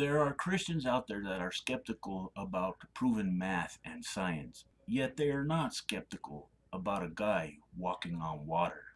There are Christians out there that are skeptical about proven math and science, yet they are not skeptical about a guy walking on water.